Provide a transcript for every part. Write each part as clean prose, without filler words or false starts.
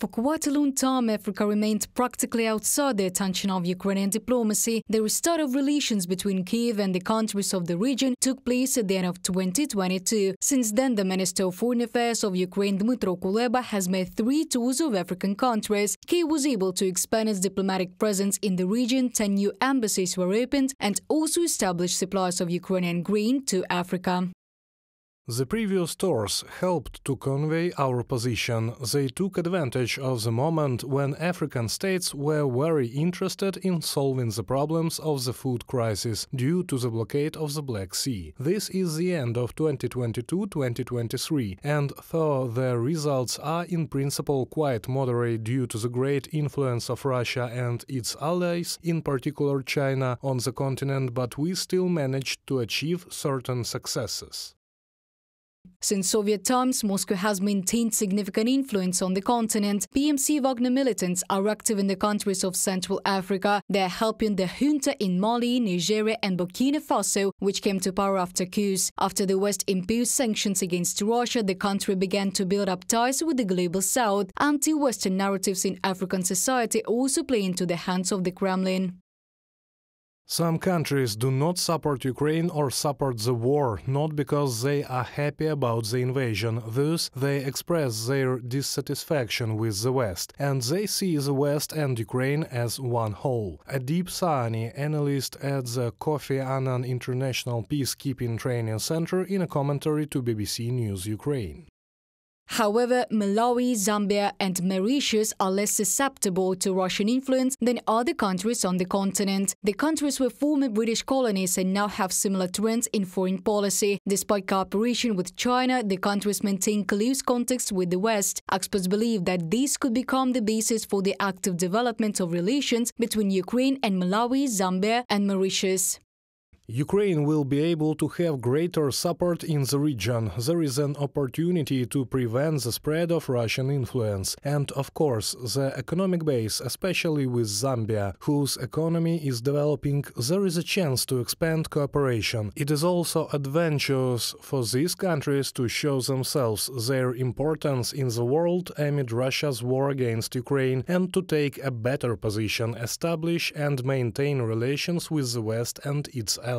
For quite a long time, Africa remained practically outside the attention of Ukrainian diplomacy. The restart of relations between Kyiv and the countries of the region took place at the end of 2022. Since then, the Minister of Foreign Affairs of Ukraine, Dmytro Kuleba, has made 3 tours of African countries. Kyiv was able to expand its diplomatic presence in the region, 10 new embassies were opened, and also established supplies of Ukrainian grain to Africa. The previous tours helped to convey our position. They took advantage of the moment when African states were very interested in solving the problems of the food crisis due to the blockade of the Black Sea. This is the end of 2022-2023, and though the results are in principle quite moderate due to the great influence of Russia and its allies, in particular China, on the continent, but we still managed to achieve certain successes. Since Soviet times, Moscow has maintained significant influence on the continent. PMC Wagner militants are active in the countries of Central Africa. They are helping the junta in Mali, Nigeria and Burkina Faso, which came to power after coups. After the West imposed sanctions against Russia, the country began to build up ties with the global south. Anti-Western narratives in African society also play into the hands of the Kremlin. Some countries do not support Ukraine or support the war, not because they are happy about the invasion. Thus, they express their dissatisfaction with the West, and they see the West and Ukraine as one whole. Adib Sani, analyst at the Kofi Annan International Peacekeeping Training Center, in a commentary to BBC News Ukraine. However, Malawi, Zambia and Mauritius are less susceptible to Russian influence than other countries on the continent. The countries were former British colonies and now have similar trends in foreign policy. Despite cooperation with China, the countries maintain close contacts with the West. Experts believe that this could become the basis for the active development of relations between Ukraine and Malawi, Zambia and Mauritius. Ukraine will be able to have greater support in the region. There is an opportunity to prevent the spread of Russian influence. And, of course, the economic base, especially with Zambia, whose economy is developing, there is a chance to expand cooperation. It is also adventurous for these countries to show themselves their importance in the world amid Russia's war against Ukraine and to take a better position, establish and maintain relations with the West and its allies.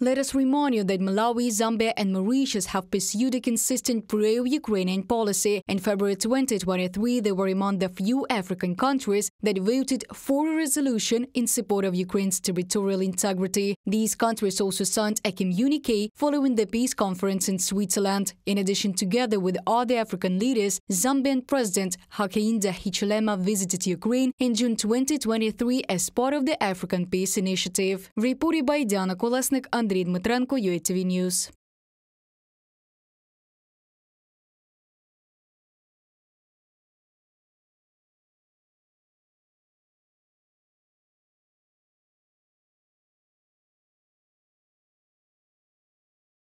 Let us remind you that Malawi, Zambia and Mauritius have pursued a consistent pro-Ukrainian policy. In February 2023, they were among the few African countries that voted for a resolution in support of Ukraine's territorial integrity. These countries also signed a communique following the peace conference in Switzerland. In addition, together with other African leaders, Zambian President Hakainde Hichilema visited Ukraine in June 2023 as part of the African Peace Initiative. Reported by Diana Kolesnik, Andriy Dmitrenko, UATV News.